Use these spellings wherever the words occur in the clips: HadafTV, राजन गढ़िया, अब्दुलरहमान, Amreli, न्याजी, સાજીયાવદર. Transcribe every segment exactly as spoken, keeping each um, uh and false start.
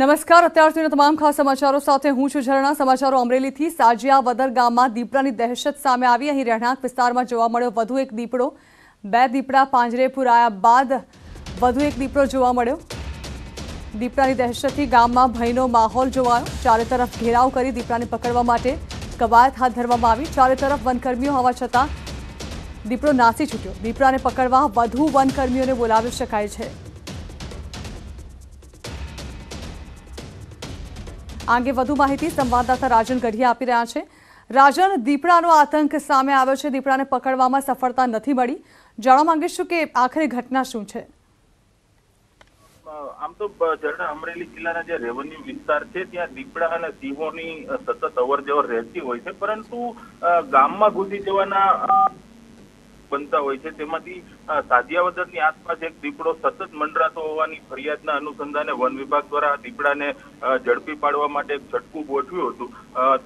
नमस्कार। अत्यार तमाम खास समाचारों साथे हूं छु झरणा। समाचारों अमरेली थी। साजियावदर गाममां दीपड़ानी दहशत सामे आवी। अहीं रहणांक विस्तारमां जोवा मळ्यो वधु एक दीपड़ो। बे दीपड़ा पांजरे पुराया बाद वधु एक दीपड़ो जोवा मळ्यो। दीपड़ानी दहशतथी गाममां भयनो माहोल जोवायो। चारे तरफ घेराव करी दीपड़ाने पकड़वा माटे कवायत हाथ धरवामां आवी। चारे तरफ वनकर्मीओ होवा छतां दीपड़ो नासी छूट्यो। दीपड़ाने पकड़वा वधु वनकर्मीओने बोलावी शकाय छे। आगे वधु माहिती संवाददाता राजन गढ़िया आपी रह्या छे। राजन, दीपड़ानो आतंक सामे आव्यो छे। दीपड़ाने पकड़वामां सफलता नथी मळी। जाणवा मांगीशुं के आखरे घटना शुं छे। आम तो जरना अमरेली जिल्लाना जे रेवन्यू विस्तार छे त्यां दीपड़ा अने सिंहोनी सतत अवरजवर रहती होय छे, परंतु गाममां घुसी जवाना बनता होय छे। तेमांथी साजियावदरनी आसपास एक दीपड़ो सतत मंडरातो होवानी फरियादना अनुसंधाने वन विभाग द्वारा दीपड़ाने झड़पी पाड़वा माटे एक झटकू गोठव्युं हतुं।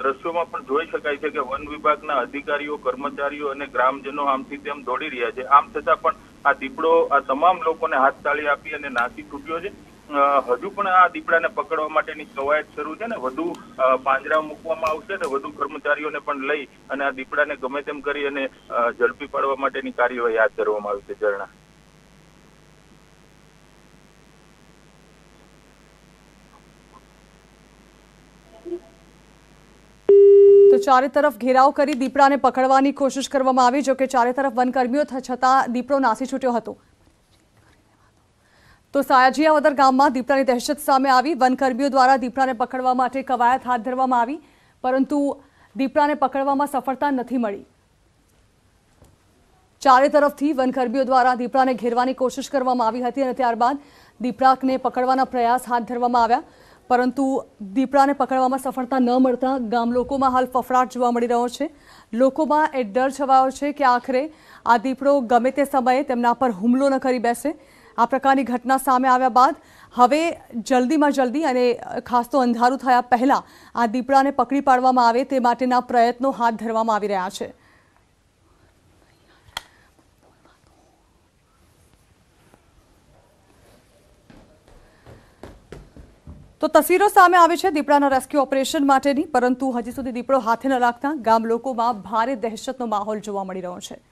दृश्योमां पण जोई शकाय छे के वन विभागना अधिकारीओ कर्मचारीओ अने ग्रामजनो आमथी तेम दौड़ी रह्या छे। आम छतां पण आ दीपड़ो आ तमाम लोकोने हाथताळी आपी अने नासी छूट्यो छे। हजू पण आ दीपड़ाने पकड़वा माटेनी कवायत शरू छे ने वधु पांजरा मूकवामां आवशे ने वधु कर्मचारीओने पण लई अने आ दीपड़ाने गमे तेम करी अने झड़पी पाड़वा माटेनी कार्यवाही हाथ धरवामां आवशे। झरणा, तो चारे तरफ घेराव करी दीपड़ाने पकड़वानी कोशिश करवामां आवी। जो के चारे तरफ वनकर्मीओ छतां दीपड़ो नासी छूट्यो हतो। तो साजियावदर गाममां दीपड़ानी दहशत सामे आवी। वनकर्मीओ द्वारा दीपड़ाने पकड़वा माटे कवायत हाथ धरवामां आवी, परंतु दीपड़ाने पकड़वामां सफलता नथी मळी। चारे तरफथी वनकर्मीओ द्वारा दीपड़ाने घेरवानी कोशिश करवामां आवी हती अने त्यारबाद दीपड़ाने पकड़वाना प्रयास हाथ धरवामां आव्या, परंतु दीपड़ाने पकड़वामां सफलता न मळता गामलोकोमां हाल फफड़ाट जोवा मळी रह्यो छे। लोकोमां ए डर छवायो छे के आखरे आ दीपड़ो गमे ते समये तेमना पर हुमलो न करी बेसे। आ प्रकारनी घटना सामे आव्या बाद हवे जल्दी में जल्दी अने खास तो अंधारू थया पहला आ दीपड़ाने पकड़ी पाड़वामां आवे ते माटेना प्रयत्नों हाथ धरवामां आवी रह्या छे। तो तस्वीरों सामे आवे छे दीपड़ाना रेस्क्यू ऑपरेशन माटेनी, परंतु हजी सुधी दीपड़ो हाथे न लागता गाम लोकोमां भारे दहशतनो माहोल जोवा मळी रह्यो छे।